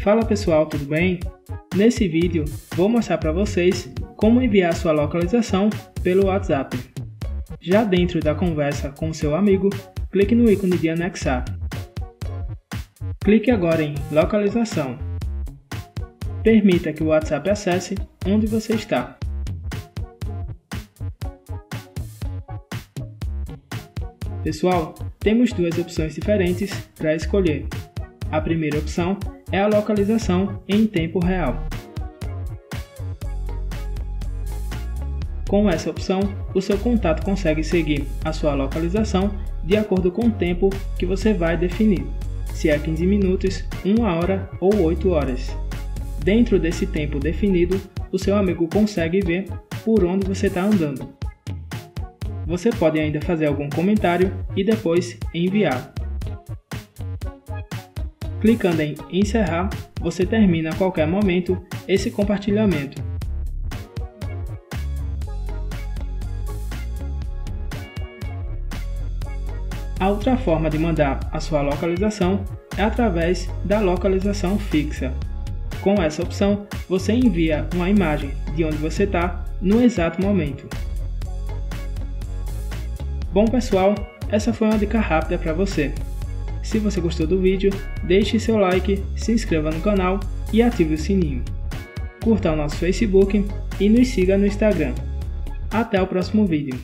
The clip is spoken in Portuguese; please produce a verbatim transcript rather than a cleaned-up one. Fala pessoal, tudo bem? Nesse vídeo vou mostrar para vocês como enviar sua localização pelo WhatsApp. Já dentro da conversa com seu amigo, clique no ícone de anexar. Clique agora em localização. Permita que o WhatsApp acesse onde você está. Pessoal, temos duas opções diferentes para escolher. A primeira opção é a localização em tempo real. Com essa opção, o seu contato consegue seguir a sua localização de acordo com o tempo que você vai definir, se é quinze minutos, uma hora ou oito horas. Dentro desse tempo definido, o seu amigo consegue ver por onde você está andando. Você pode ainda fazer algum comentário e depois enviar. Clicando em encerrar, você termina a qualquer momento esse compartilhamento. A outra forma de mandar a sua localização é através da localização fixa. Com essa opção, você envia uma imagem de onde você está no exato momento. Bom pessoal, essa foi uma dica rápida para você. Se você gostou do vídeo, deixe seu like, se inscreva no canal e ative o sininho. Curta o nosso Facebook e nos siga no Instagram. Até o próximo vídeo.